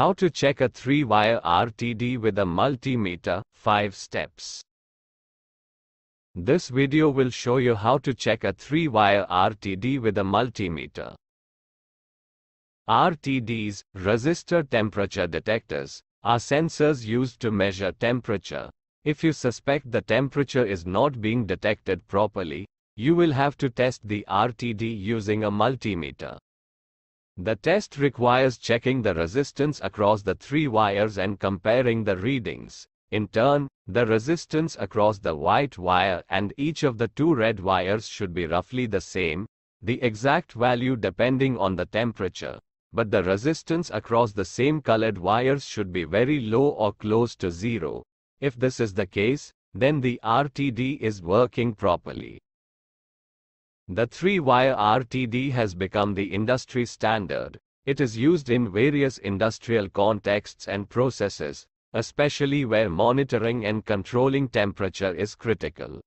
How to check a 3-wire RTD with a multimeter, 5 steps. This video will show you how to check a 3-wire RTD with a multimeter. RTDs, resistor temperature detectors, are sensors used to measure temperature. If you suspect the temperature is not being detected properly, you will have to test the RTD using a multimeter. The test requires checking the resistance across the 3 wires and comparing the readings. In turn, the resistance across the white wire and each of the 2 red wires should be roughly the same, the exact value depending on the temperature, but the resistance across the same colored wires should be very low or close to zero. If this is the case, then the RTD is working properly. The 3-wire RTD has become the industry standard. It is used in various industrial contexts and processes, especially where monitoring and controlling temperature is critical.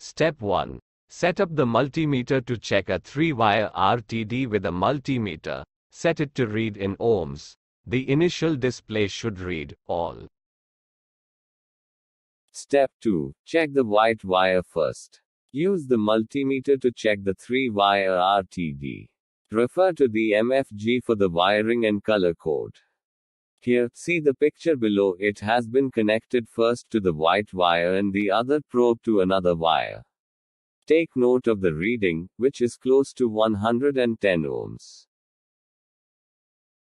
Step 1. Set up the multimeter. To check a 3-wire RTD with a multimeter, set it to read in ohms. The initial display should read all. Step 2. Check the white wire first. Use the multimeter to check the 3-wire RTD. Refer to the MFG for the wiring and color code. Here, see the picture below. It has been connected first to the white wire and the other probe to another wire. Take note of the reading, which is close to 110 ohms.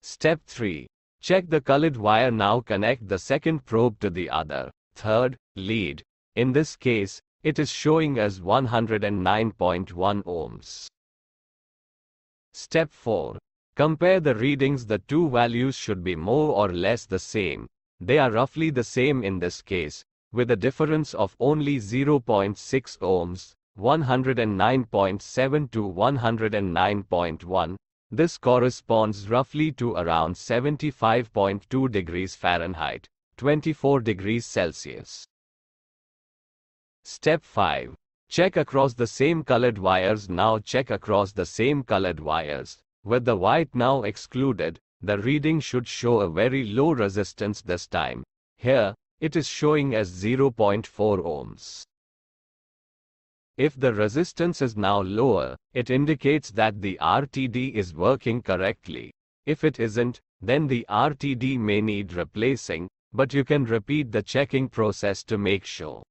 Step 3. Check the colored wire. Now connect the second probe to the other, third, lead. In this case, it is showing as 109.1 ohms. Step 4. Compare the readings. The 2 values should be more or less the same. They are roughly the same in this case, with a difference of only 0.6 ohms, 109.7 to 109.1. This corresponds roughly to around 75.2 degrees Fahrenheit, 24 degrees Celsius. Step 5. Check across the same colored wires. Now check across the same colored wires. With the white now excluded, the reading should show a very low resistance this time. Here, it is showing as 0.4 ohms. If the resistance is now lower, it indicates that the RTD is working correctly. If it isn't, then the RTD may need replacing, but you can repeat the checking process to make sure.